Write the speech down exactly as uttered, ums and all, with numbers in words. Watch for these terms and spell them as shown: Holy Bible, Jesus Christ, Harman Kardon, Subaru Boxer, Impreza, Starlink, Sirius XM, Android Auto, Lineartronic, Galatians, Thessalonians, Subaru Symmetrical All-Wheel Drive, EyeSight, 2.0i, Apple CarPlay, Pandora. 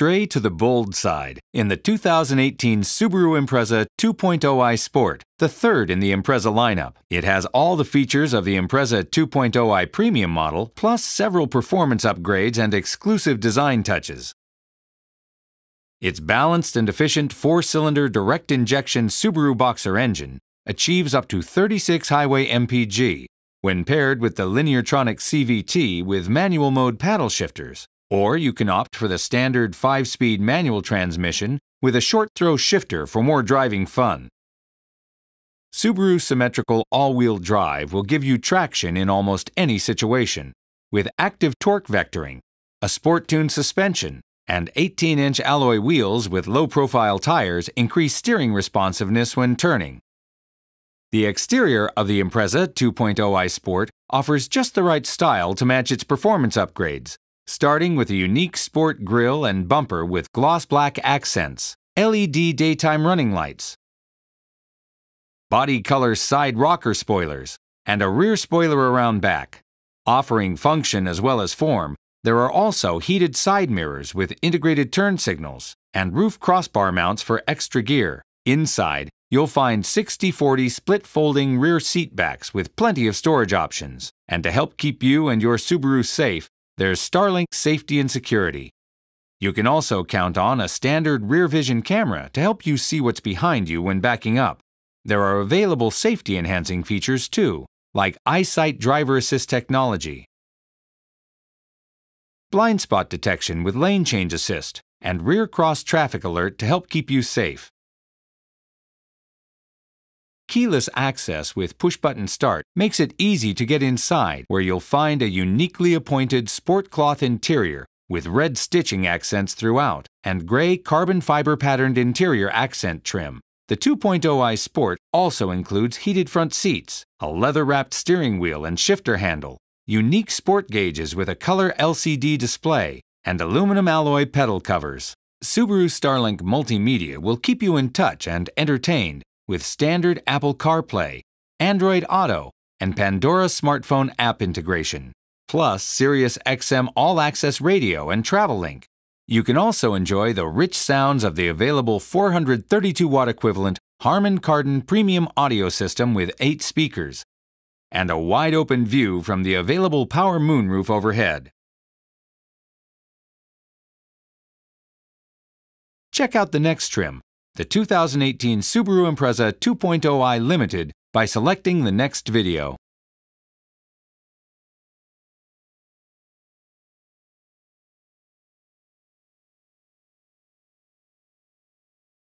stray to the bold side in the two thousand eighteen Subaru Impreza two point oh i Sport, the third in the Impreza lineup. It has all the features of the Impreza two point oh i Premium model, plus several performance upgrades and exclusive design touches. Its balanced and efficient four-cylinder direct injection Subaru Boxer engine achieves up to thirty-six highway M P G when paired with the Lineartronic C V T with manual mode paddle shifters. Or you can opt for the standard five-speed manual transmission with a short-throw shifter for more driving fun. Subaru Symmetrical All-Wheel Drive will give you traction in almost any situation, with active torque vectoring, a sport-tuned suspension, and eighteen-inch alloy wheels with low-profile tires increase steering responsiveness when turning. The exterior of the Impreza two point oh i Sport offers just the right style to match its performance upgrades, starting with a unique sport grille and bumper with gloss black accents, L E D daytime running lights, body color side rocker spoilers, and a rear spoiler around back. Offering function as well as form, there are also heated side mirrors with integrated turn signals and roof crossbar mounts for extra gear. Inside, you'll find sixty forty split folding rear seat backs with plenty of storage options. And to help keep you and your Subaru safe, there's Starlink safety and security. You can also count on a standard rear vision camera to help you see what's behind you when backing up. There are available safety enhancing features too, like EyeSight driver assist technology, blind spot detection with lane change assist, and rear cross traffic alert to help keep you safe. Keyless access with push-button start makes it easy to get inside, where you'll find a uniquely appointed sport cloth interior with red stitching accents throughout and gray carbon fiber patterned interior accent trim. The two point oh i Sport also includes heated front seats, a leather-wrapped steering wheel and shifter handle, unique sport gauges with a color L C D display, and aluminum alloy pedal covers. Subaru Starlink Multimedia will keep you in touch and entertained with standard Apple CarPlay, Android Auto, and Pandora smartphone app integration, plus Sirius X M all-access radio and travel link. You can also enjoy the rich sounds of the available four hundred thirty-two watt equivalent Harman Kardon premium audio system with eight speakers, and a wide-open view from the available power moonroof overhead. Check out the next trim, the two thousand eighteen Subaru Impreza two point oh i Limited, by selecting the next video.